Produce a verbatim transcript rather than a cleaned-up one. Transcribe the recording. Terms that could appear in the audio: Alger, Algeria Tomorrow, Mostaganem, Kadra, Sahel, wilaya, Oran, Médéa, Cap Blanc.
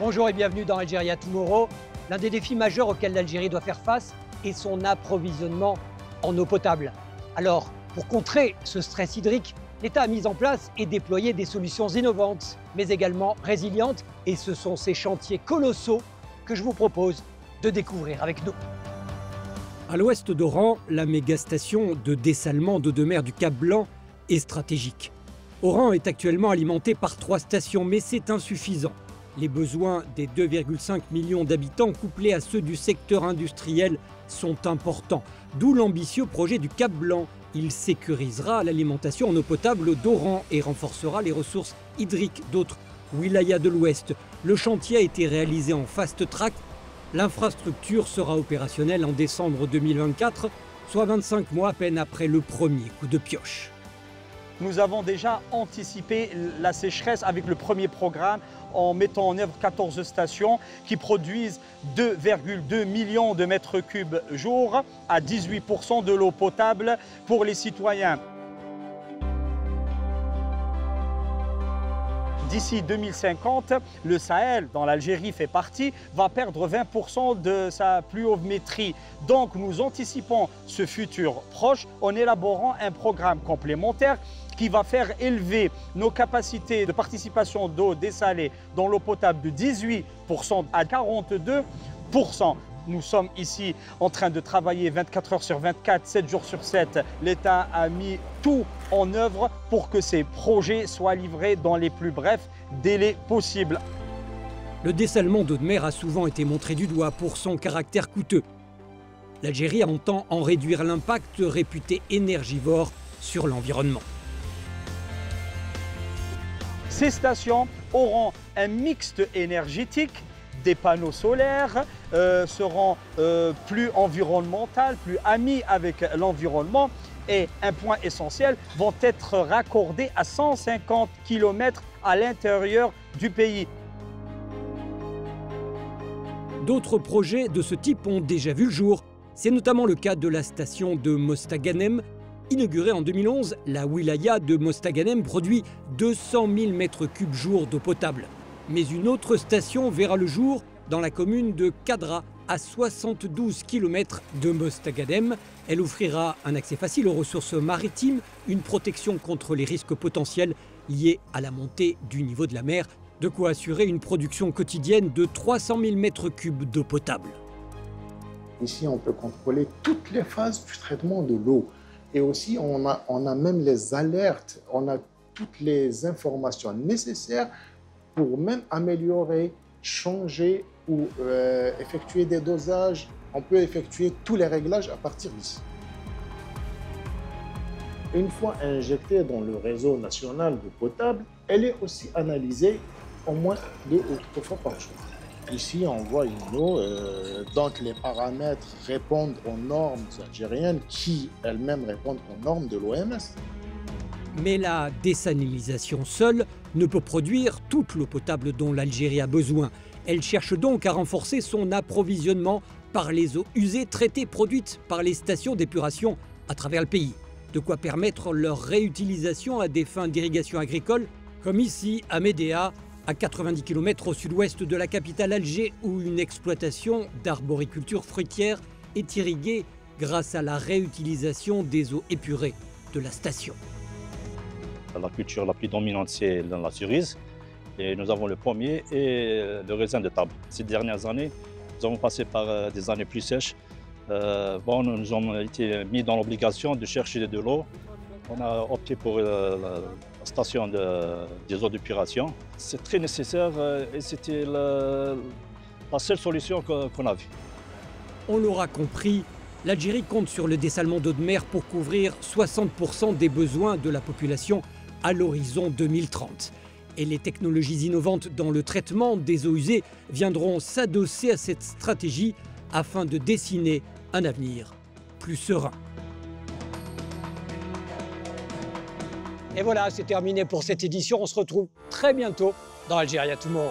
Bonjour et bienvenue dans Algeria Tomorrow. L'un des défis majeurs auxquels l'Algérie doit faire face est son approvisionnement en eau potable. Alors, pour contrer ce stress hydrique, l'État a mis en place et déployé des solutions innovantes, mais également résilientes. Et ce sont ces chantiers colossaux que je vous propose de découvrir avec nous. À l'ouest d'Oran, la mégastation de dessalement d'eau de mer du Cap Blanc est stratégique. Oran est actuellement alimenté par trois stations, mais c'est insuffisant. Les besoins des deux virgule cinq millions d'habitants couplés à ceux du secteur industriel sont importants, d'où l'ambitieux projet du Cap Blanc. Il sécurisera l'alimentation en eau potable d'Oran et renforcera les ressources hydriques d'autres wilayas de l'Ouest. Le chantier a été réalisé en fast track. L'infrastructure sera opérationnelle en décembre deux mille vingt-quatre, soit vingt-cinq mois à peine après le premier coup de pioche. Nous avons déjà anticipé la sécheresse avec le premier programme en mettant en œuvre quatorze stations qui produisent deux virgule deux millions de mètres cubes jour à dix-huit pour cent de l'eau potable pour les citoyens. D'ici deux mille cinquante, le Sahel, dont l'Algérie fait partie, va perdre vingt pour cent de sa pluviométrie. Donc nous anticipons ce futur proche en élaborant un programme complémentaire qui va faire élever nos capacités de participation d'eau dessalée dans l'eau potable de dix-huit pour cent à quarante-deux pour cent. Nous sommes ici en train de travailler vingt-quatre heures sur vingt-quatre, sept jours sur sept. L'État a mis tout en œuvre pour que ces projets soient livrés dans les plus brefs délais possibles. Le dessalement d'eau de mer a souvent été montré du doigt pour son caractère coûteux. L'Algérie entend en réduire l'impact réputé énergivore sur l'environnement. Ces stations auront un mixte énergétique. Des panneaux solaires euh, seront euh, plus environnementaux, plus amis avec l'environnement et, un point essentiel, vont être raccordés à cent cinquante kilomètres à l'intérieur du pays. D'autres projets de ce type ont déjà vu le jour. C'est notamment le cas de la station de Mostaganem. Inaugurée en deux mille onze, la wilaya de Mostaganem produit deux cent mille mètres cubes jour d'eau potable. Mais une autre station verra le jour dans la commune de Kadra, à soixante-douze kilomètres de Mostaganem. Elle offrira un accès facile aux ressources maritimes, une protection contre les risques potentiels liés à la montée du niveau de la mer, de quoi assurer une production quotidienne de trois cent mille mètres cubes d'eau potable. Ici, on peut contrôler toutes les phases du traitement de l'eau. Et aussi, on a, on a même les alertes, on a toutes les informations nécessaires pour même améliorer, changer ou euh, effectuer des dosages. On peut effectuer tous les réglages à partir d'ici. Une fois injectée dans le réseau national d'eau potable, elle est aussi analysée au moins deux ou trois fois par jour. Ici, on voit une eau euh, dont les paramètres répondent aux normes algériennes qui elles-mêmes répondent aux normes de l'O M S. Mais la désalinisation seule ne peut produire toute l'eau potable dont l'Algérie a besoin. Elle cherche donc à renforcer son approvisionnement par les eaux usées traitées produites par les stations d'épuration à travers le pays. De quoi permettre leur réutilisation à des fins d'irrigation agricole, comme ici à Médéa, à quatre-vingt-dix kilomètres au sud-ouest de la capitale Alger, où une exploitation d'arboriculture fruitière est irriguée grâce à la réutilisation des eaux épurées de la station. La culture la plus dominante, c'est la cerise. Et nous avons le pommier et le raisin de table. Ces dernières années, nous avons passé par des années plus sèches. Euh, bon, nous, nous avons été mis dans l'obligation de chercher de l'eau. On a opté pour euh, la station de, des eaux d'épuration. C'est très nécessaire et c'était la, la seule solution qu'on a vue. On l'aura compris, l'Algérie compte sur le dessalement d'eau de mer pour couvrir soixante pour cent des besoins de la population à l'horizon deux mille trente. Et les technologies innovantes dans le traitement des eaux usées viendront s'adosser à cette stratégie afin de dessiner un avenir plus serein. Et voilà, c'est terminé pour cette édition. On se retrouve très bientôt dans Algeria Tomorrow.